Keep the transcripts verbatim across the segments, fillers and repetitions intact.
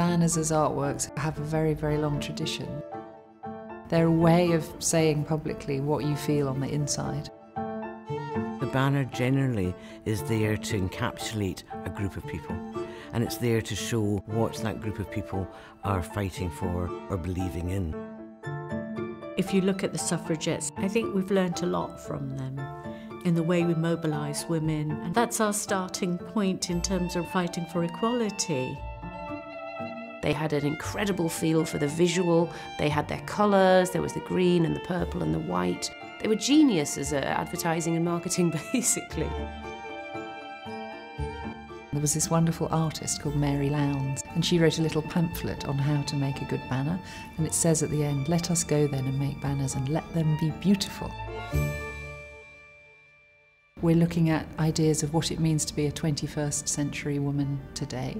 Banners as artworks have a very, very long tradition. They're a way of saying publicly what you feel on the inside. The banner generally is there to encapsulate a group of people, and it's there to show what that group of people are fighting for or believing in. If you look at the suffragettes, I think we've learnt a lot from them in the way we mobilise women, and that's our starting point in terms of fighting for equality. They had an incredible feel for the visual, they had their colours, there was the green and the purple and the white. They were geniuses at advertising and marketing, basically. There was this wonderful artist called Mary Lowndes, and she wrote a little pamphlet on how to make a good banner, and it says at the end, "Let us go then and make banners and let them be beautiful." We're looking at ideas of what it means to be a twenty-first century woman today,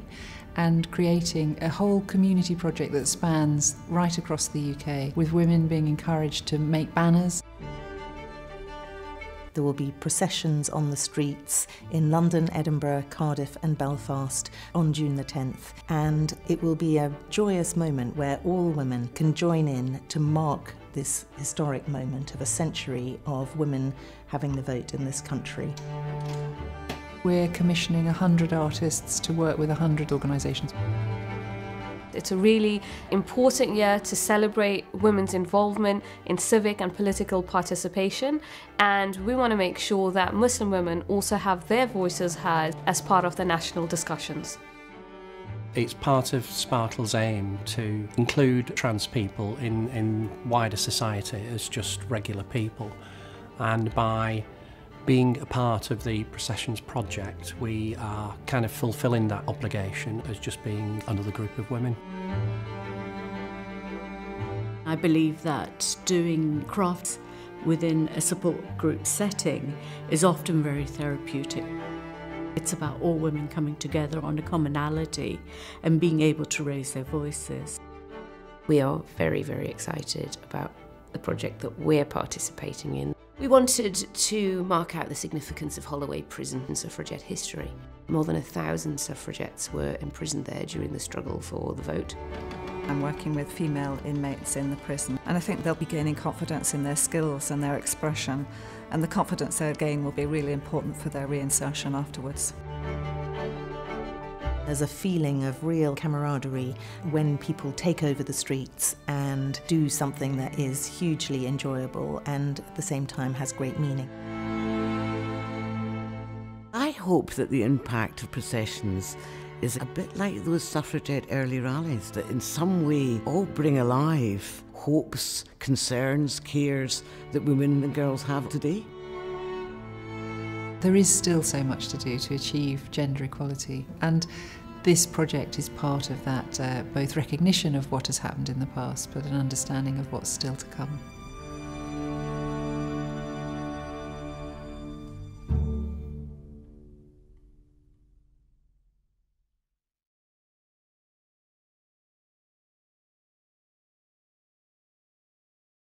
and creating a whole community project that spans right across the U K, with women being encouraged to make banners. There will be processions on the streets in London, Edinburgh, Cardiff and Belfast on June the tenth, and it will be a joyous moment where all women can join in to mark this historic moment of a century of women having the vote in this country. We're commissioning one hundred artists to work with one hundred organisations. It's a really important year to celebrate women's involvement in civic and political participation, and we want to make sure that Muslim women also have their voices heard as part of the national discussions. It's part of Spartle's aim to include trans people in, in wider society as just regular people, and by being a part of the Processions project we are kind of fulfilling that obligation as just being another group of women. I believe that doing crafts within a support group setting is often very therapeutic. It's about all women coming together on a commonality and being able to raise their voices. We are very, very excited about the project that we're participating in. We wanted to mark out the significance of Holloway Prison and suffragette history. More than a thousand suffragettes were imprisoned there during the struggle for the vote. I'm working with female inmates in the prison, and I think they'll be gaining confidence in their skills and their expression, and the confidence they'll gain will be really important for their reinsertion afterwards. There's a feeling of real camaraderie when people take over the streets and do something that is hugely enjoyable and at the same time has great meaning. I hope that the impact of processions is a bit like those suffragette early rallies, that in some way all bring alive hopes, concerns, cares that women and girls have today. There is still so much to do to achieve gender equality, and this project is part of that, uh, both recognition of what has happened in the past but an understanding of what's still to come.